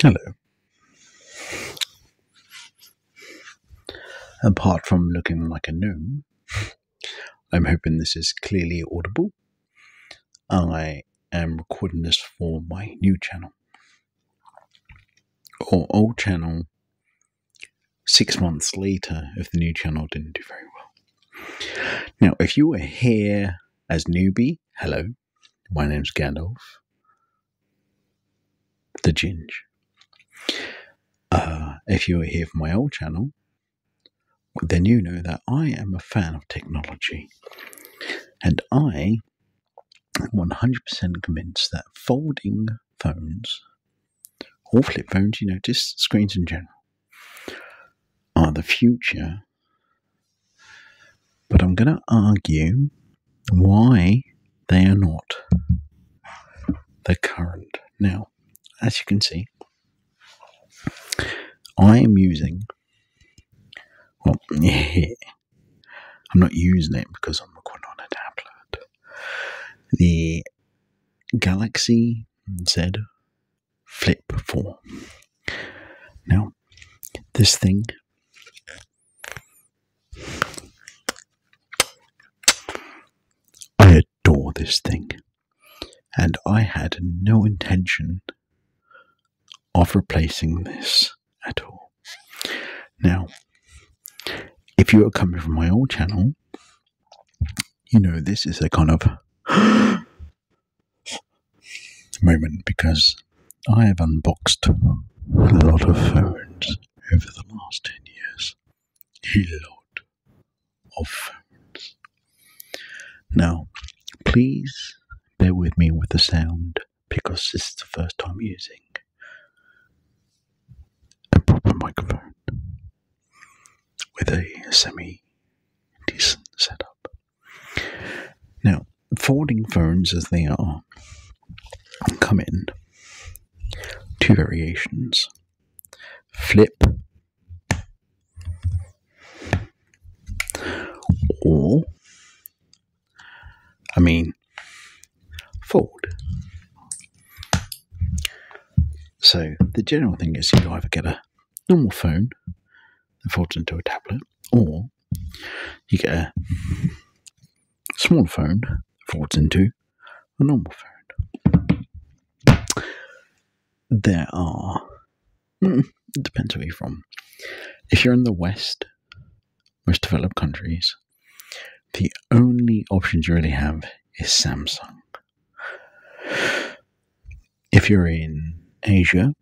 Hello. Apart from looking like a gnome, I'm hoping this is clearly audible. I am recording this for my new channel. Or old channel, 6 months later, if the new channel didn't do very well. Now, if you were here as newbie, hello, my name's Gandalf the Ginge. If you are here for my old channel, then you know that I am a fan of technology, and I am 100% convinced that folding phones, or flip phones, you know, just screens in general, are the future. But I'm going to argue why they are not the current. Now, as you can see, I am using, well, I'm not using it because I'm recording on a tablet, the Galaxy Z Flip 4. Now, this thing I adore this thing, and I had no intention of replacing this at all. Now, if you are coming from my old channel, you know this is a kind of moment, because I have unboxed a lot of phones over the last 10 years. A lot of phones. Now, please bear with me with the sound, because this is the first time using microphone with a semi-decent setup. Now, folding phones as they are come in two variations: flip or, I mean, fold. So the general thing is you either get a normal phone that folds into a tablet, or you get a small phone that folds into a normal phone. There are, it depends where you're from. If you're in the West, most developed countries, the only options you really have is Samsung. If you're in Asia,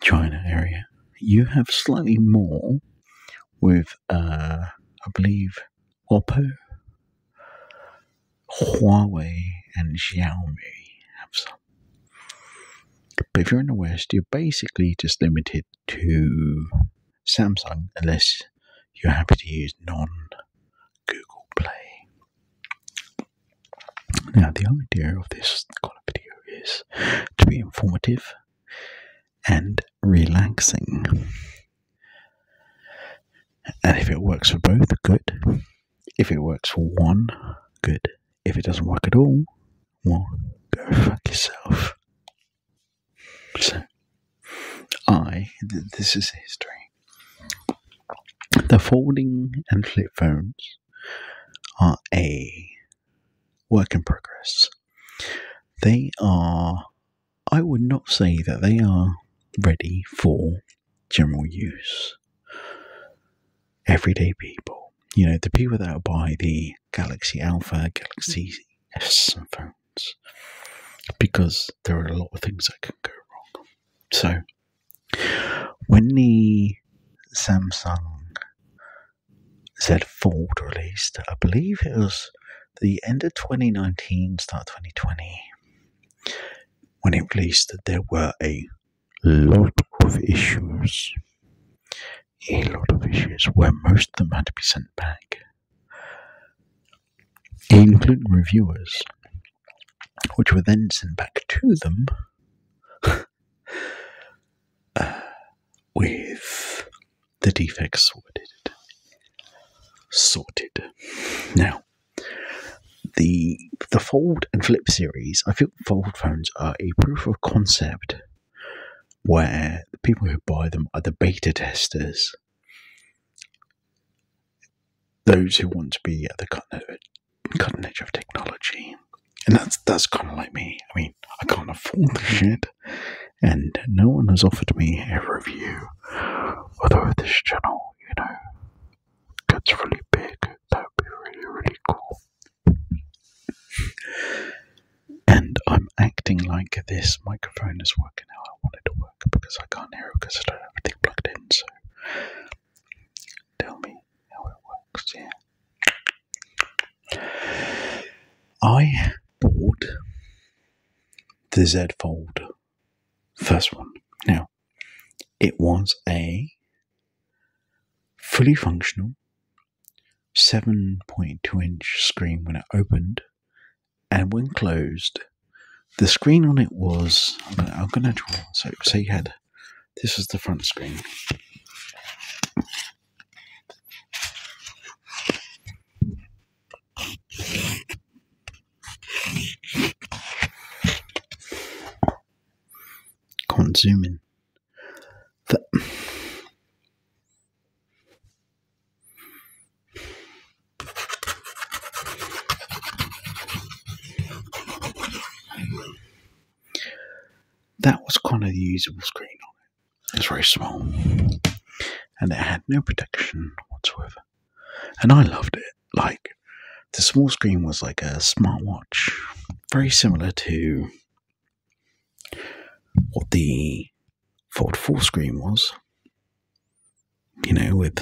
China area, you have slightly more with, I believe, Oppo, Huawei, and Xiaomi have some. But if you're in the West, you're basically just limited to Samsung, unless you're happy to use non-Google Play. Now, the idea of this kind of video is to be informative and relaxing, and if it works for both, good. If it works for one, good. If it doesn't work at all, well, go fuck yourself. So, this is history. The folding and flip phones are a work in progress. They are, I would not say that they are ready for general use. Everyday people, you know, the people that buy the Galaxy Alpha, Galaxy S phones, because there are a lot of things that can go wrong. So, when the Samsung Z Fold released, I believe it was the end of 2019, start of 2020, when it released, there were a lot of issues. A lot of issues where most of them had to be sent back, including reviewers, which were then sent back to them with the defects sorted. Now, the Fold and Flip series, I feel Fold phones are a proof of concept where the people who buy them are the beta testers, those who want to be at the cutting edge of technology. And that's kind of like me. I mean, I can't afford the shit, and no one has offered me a review. Although this channel, you know, gets really big, that would be really, really cool. And I'm acting like this microphone is working how I want it to work, because I can't hear it because I don't have everything plugged in, so tell me how it works, yeah. I bought the Z Fold, first one. Now, it was a fully functional 7.2-inch screen when it opened, and when closed, the screen on it was, I'm going to draw, so you had, this was the front screen. Can't zoom in. That was kind of the usable screen on it. It was very small, and it had no protection whatsoever. And I loved it. Like, the small screen was like a smartwatch, very similar to what the Fold 4 screen was. You know, with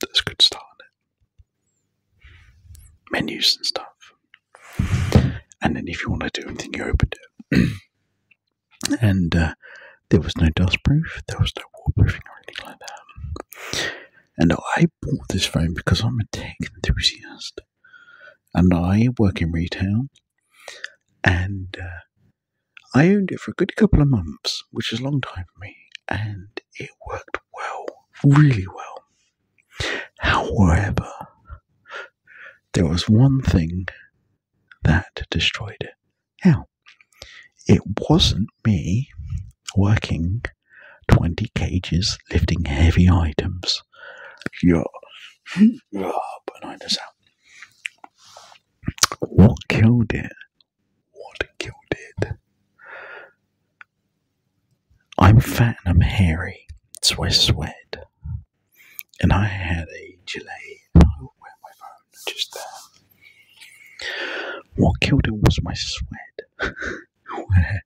that's a good start on it. Menus and stuff. And then if you want to do anything, you opened it. And there was no dust proof, there was no waterproofing or anything like that. And I bought this phone because I'm a tech enthusiast, and I work in retail, and I owned it for a good couple of months, which is a long time for me, and it worked well, really well. However, there was one thing that destroyed it. Now, it wasn't me working 20 kgs lifting heavy items. Yeah. But I just out. What killed it? What killed it? I'm fat and I'm hairy, so I sweat. And I had a delay. Oh, where my phone? Just there. What killed it was my sweat. Where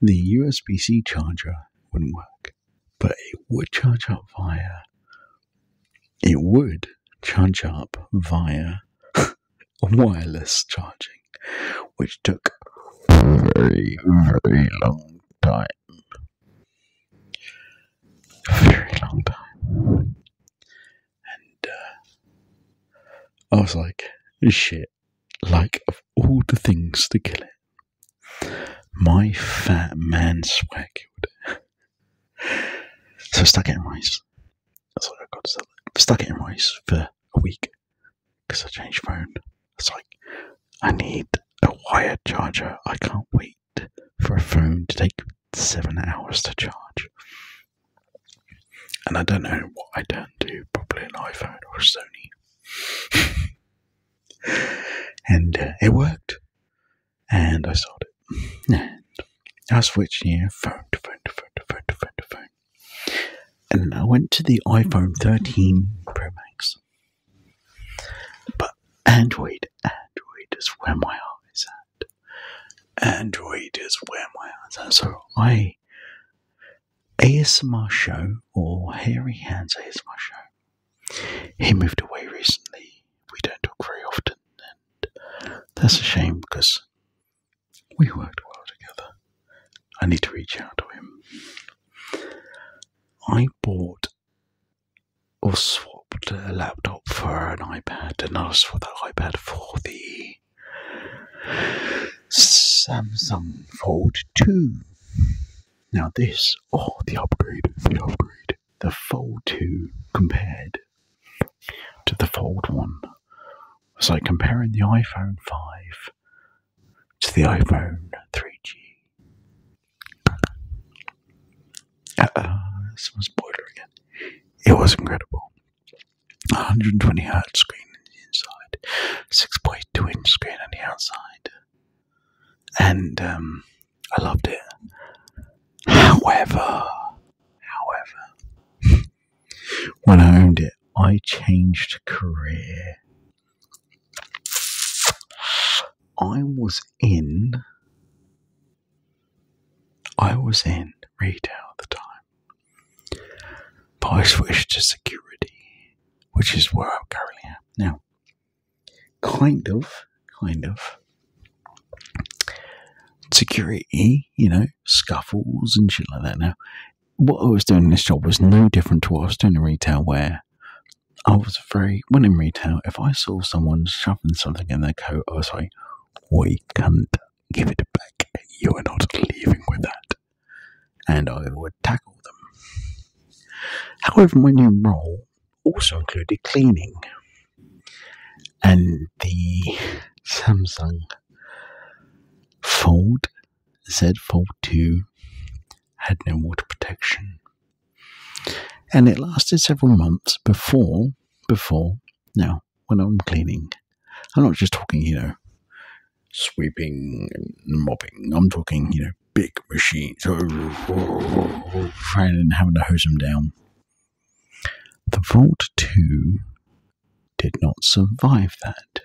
the USB-C charger wouldn't work, but it would charge up via wireless charging, which took a very, very long time. Very long time. And I was like, shit, like, of all the things to kill it, my fat man swag killed it. So I stuck it in rice. That's what I got to sell it. I stuck it in rice for a week because I changed phone. It's like, I need a wired charger. I can't wait for a phone to take 7 hours to charge. And I don't know what I turned to, probably an iPhone or a Sony. And it worked. And I sold it. And I switched, you know, phone to phone. And I went to the iPhone 13 Pro Max. But Android is where my heart is at. So I, ASMR show, or Hairy Hands ASMR show, he moved away recently. We don't talk very often. And that's a shame because we worked well together. I need to reach out to him. I bought or swapped a laptop for an iPad, and I swapped that iPad for the Samsung Fold 2. Now this, the upgrade, the Fold 2 compared to the Fold 1. It's like comparing the iPhone 5 to the iPhone 3G. was incredible. 120Hz screen on the inside, 6.2-inch screen on the outside, and I loved it. However, when I owned it, I changed career. I was in retail at the time, but I switched to security, which is where I currently am now. Kind of. Security, scuffles and shit like that. Now, what I was doing in this job was no different to what I was doing in retail, where I was when in retail, if I saw someone shoving something in their coat, I was like, "Oi, cunt, give it back. You are not leaving with that." And I would tackle them. However, my new role also included cleaning. And the Samsung Z Fold 2 had no water protection. And it lasted several months before now, when I'm cleaning, I'm not just talking, sweeping and mopping. I'm talking, big machines, and having to hose them down. The Fold 2 did not survive that.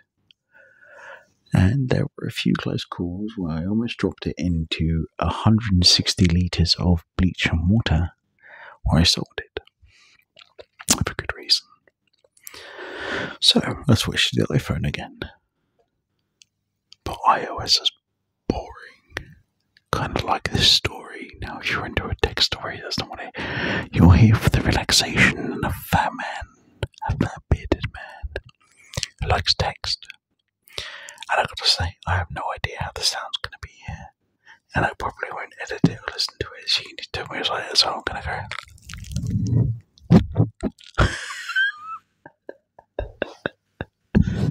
And there were a few close calls where I almost dropped it into 160 litres of bleach and water, where I sold it. For good reason. So, I switched to the iPhone again. But iOS is boring. Kind of like this story. Now, if you're into a tech story, that's not what it... You're here for the relaxation and a fat man. A fat bearded man. Who likes text. And I've got to say, I have no idea how the sound's going to be here. And I probably won't edit it or listen to it. So you need to tell me later, so I'm going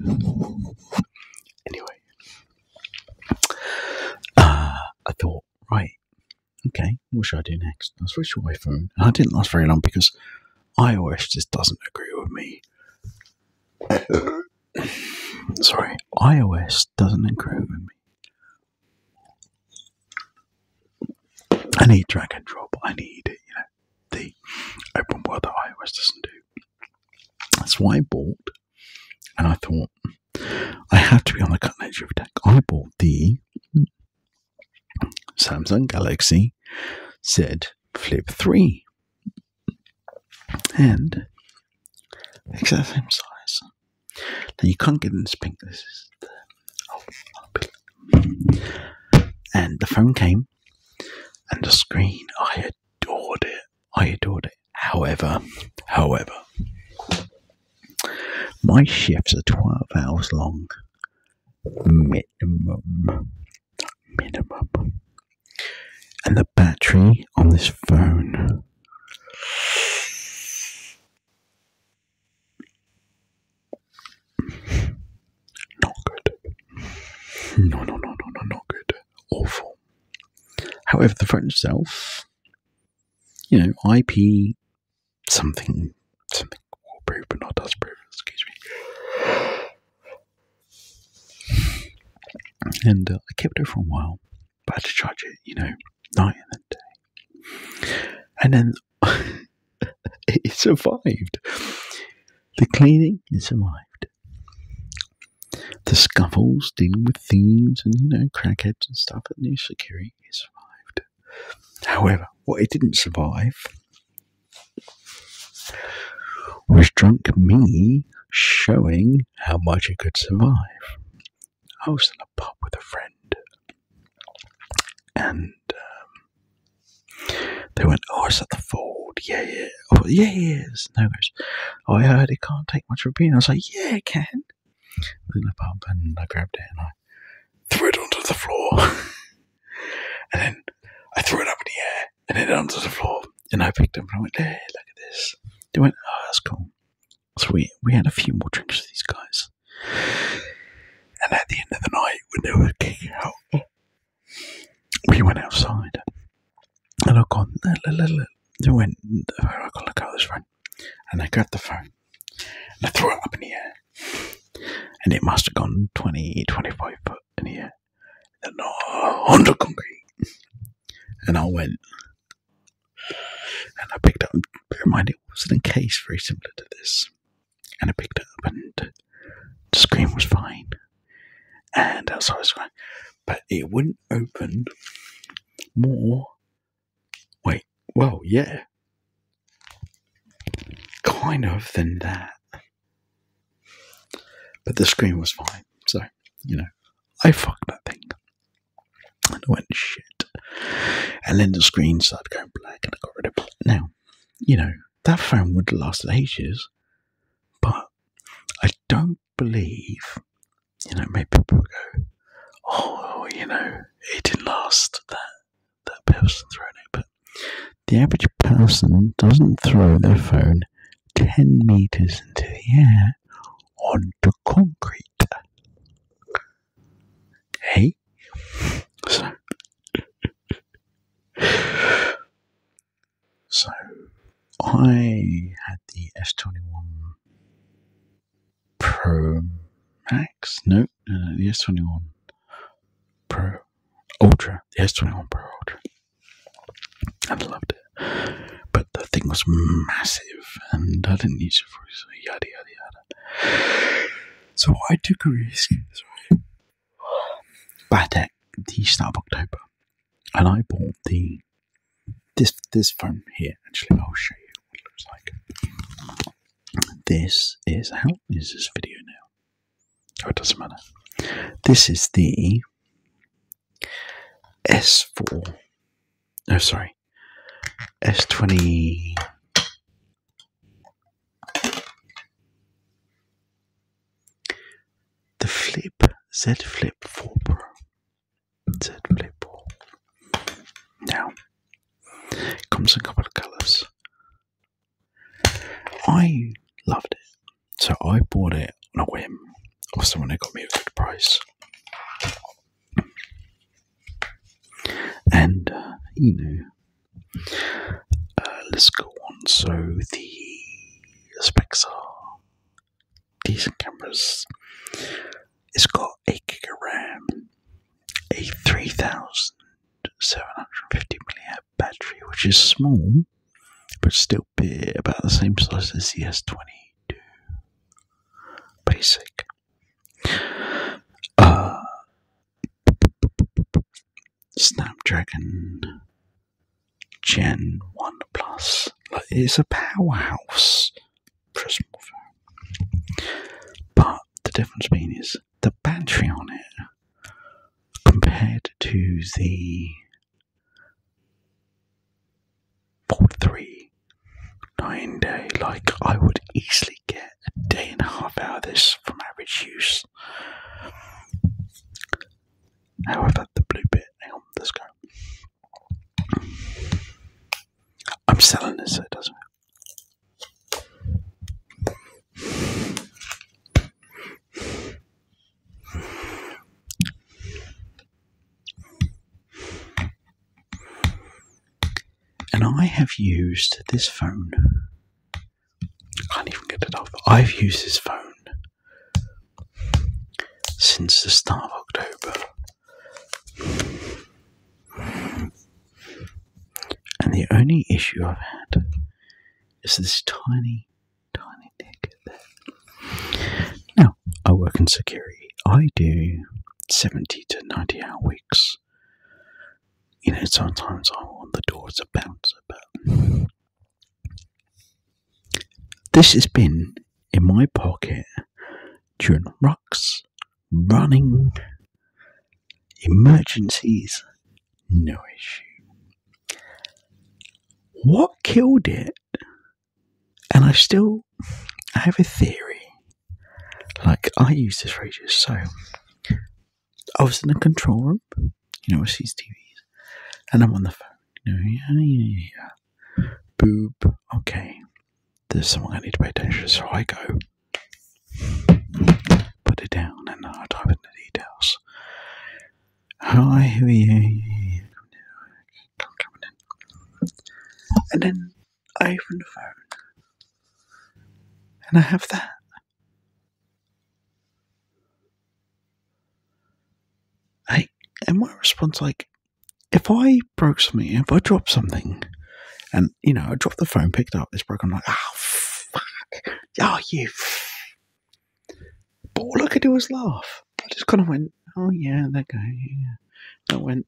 to go. Anyway. I thought, right, okay, what should I do next? I switched to my phone. And I didn't last very long because iOS just doesn't agree with me. Sorry, iOS doesn't agree with me. I need drag and drop. I need, the open world that iOS doesn't do. That's why I bought, and I thought, I have to be on the cutting edge of tech. I bought the Samsung Galaxy Z Flip 4. And exact same size. Now, you can't get in this pink. This is the... Oh, and the phone came, and the screen, I adored it. However, my shifts are 12 hours long. Minimum. And the battery on this phone... No, not good. Awful. However, the phone itself, IP something waterproof but not dustproof, excuse me. And I kept it for a while, but I had to charge it, night and day. And then it survived. The cleaning, it survived. The scuffles, dealing with thieves and, crackheads and stuff at new security, it survived. However, what it didn't survive was drunk me showing how much it could survive. I was in a pub with a friend and they went, "Oh, it's at the Fold, yeah. Oh, yeah, there's no worries. Oh, I heard it can't take much of a beating." I was like, "Yeah, it can." In the pub, and I grabbed it and I threw it onto the floor. And then I threw it up in the air and then onto the floor, and I picked it up and I went, "Hey, look at this." They went, "Oh, that's cool." So we had a few more drinks with these guys, and at the end of the night, when they were kicking out, we went outside and I went, "Look out this friend." and I grabbed the phone and I threw it up in the air, and it must have gone 20, 25 foot in the air, and onto concrete. And I went and I picked up, bear in mind it was in a case very similar to this, and I picked it up and the screen was fine, and that's how I was going, but it wouldn't open more. Wait, well, yeah, kind of than that, but the screen was fine, so, you know, I fucked that thing, and I went, shit, and then the screen started going black, and I got rid of it. Now, you know, that phone would have lasted ages, but I don't believe, you know, maybe people go, oh, you know, it didn't last, that person throwing it, but the average person doesn't throw their phone 10 meters into the air onto concrete. Hey? So, I had the S21 Pro Max, no, the S21 Pro Ultra, the S21 Pro Ultra. I loved it, but the thing was massive, and I didn't use it for it, so yada yada yada. So I took a risk, sorry, back at the start of October, and I bought the this phone here. Actually, I'll show you what it looks like. This is, how is this video now? Oh, it doesn't matter. This is the S4. Oh, sorry. S20. The Flip, Z Flip 4 Pro. Z Flip 4. Now, it comes in a couple of colours. I loved it. So I bought it on a whim of someone who got me a good price. And, you know, let's go on. So the specs are decent cameras. It's got 8 gig of RAM, a 3,750 mAh battery, which is small, but still about the same size as the S22 Basic. Snapdragon Gen 1 Plus. Like, it's a powerhouse for a small phone. But the difference being is the battery on it compared to the Fold 3, 9 day. Like, I would easily get a day and a half out of this from average use. However, the blue bit, hang on, let's go. I'm selling this, so it doesn't matter. And I have used this phone. I can't even get it off. I've used this phone since the start of October. And the only issue I've had is this tiny, tiny nick there. Now, I work in security. I do 70 to 90 hour weeks. You know, sometimes I'm on the door as a bouncer, but this has been in my pocket during rucks, running, emergencies, no issue. What killed it, and I have a theory, like, I use this for ages, so, I was in the control room, you know, with these TVs, and I'm on the phone, you know, yeah, boop, okay, there's someone I need to pay attention to, so I go, put it down, and I type in the details, hi, who are you? And then I open the phone, and I have that. And my response, like, if I broke something, if I dropped something, and, you know, I dropped the phone, picked it up, it's broken, I'm like, oh, fuck. Oh, you. But all I could do was laugh. I just kind of went, oh, yeah, that guy, yeah. I went,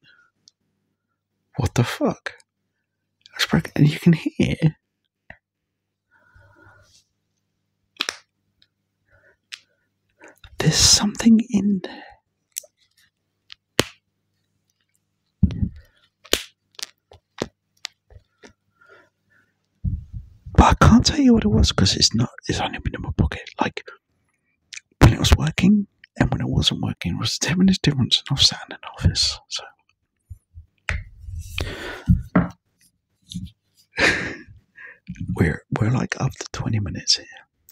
what the fuck? It's broken. And you can hear. There's something in there. But I can't tell you what it was because it's only been in my pocket. Like, when it was working and when it wasn't working, it was a 10-minute difference, and I was sat in an office. So, we're like up to 20 minutes here,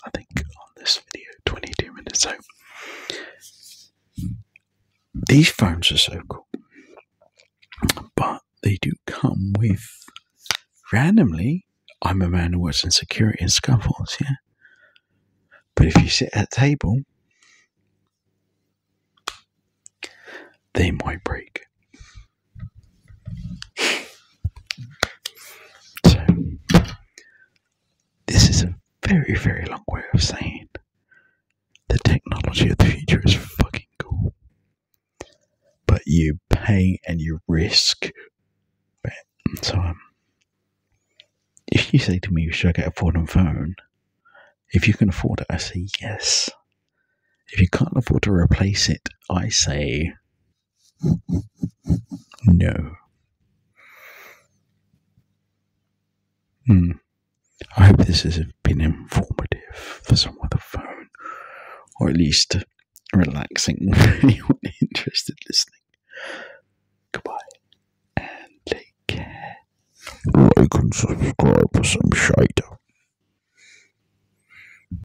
I think, on this video, 22 minutes. So, these phones are so cool, but they do come with, randomly, I'm a man who works in security and scuffles, yeah? But if you sit at a table, they might break. So, this is a very, very long way of saying the technology of the future is fucking cool. But you pay and you risk. So, if you say to me, should I get a folding phone? If you can afford it, I say yes. If you can't afford to replace it, I say no. I hope this has been informative for someone with a phone, or at least relaxing for anyone interested listening. Goodbye. Like and subscribe for some shite.